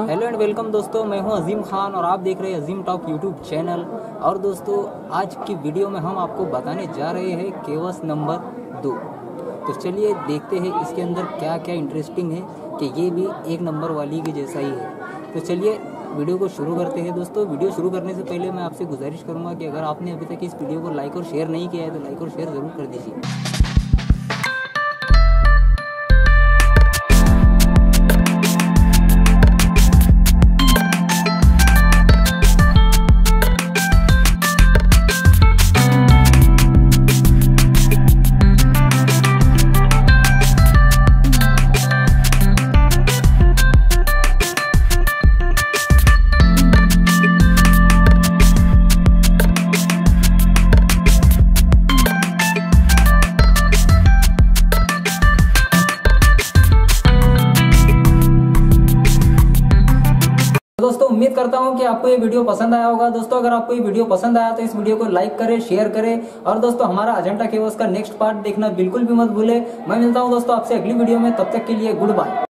Hello and welcome दोस्तों, मैं हूं अज़ीम खान और आप देख रहे हैं अजीम टॉक यूट्यूब चैनल। और दोस्तों आज की वीडियो में हम आपको बताने जा रहे हैं केव्स नंबर 2। तो चलिए देखते हैं इसके अंदर क्या क्या इंटरेस्टिंग है कि ये भी एक नंबर वाली के जैसा ही है। तो चलिए वीडियो को शुरू करते हैं। दोस्तों वीडियो शुरू करने से पहले मैं आपसे गुजारिश करूँगा कि अगर आपने अभी तक इस वीडियो को लाइक और शेयर नहीं किया है तो लाइक और शेयर ज़रूर कर दीजिए। दोस्तों उम्मीद करता हूं कि आपको ये वीडियो पसंद आया होगा। दोस्तों अगर आपको ये वीडियो पसंद आया तो इस वीडियो को लाइक करें, शेयर करें और दोस्तों हमारा अजंता केव्स का नेक्स्ट पार्ट देखना बिल्कुल भी मत भूलें। मैं मिलता हूं दोस्तों आपसे अगली वीडियो में, तब तक के लिए गुड बाय।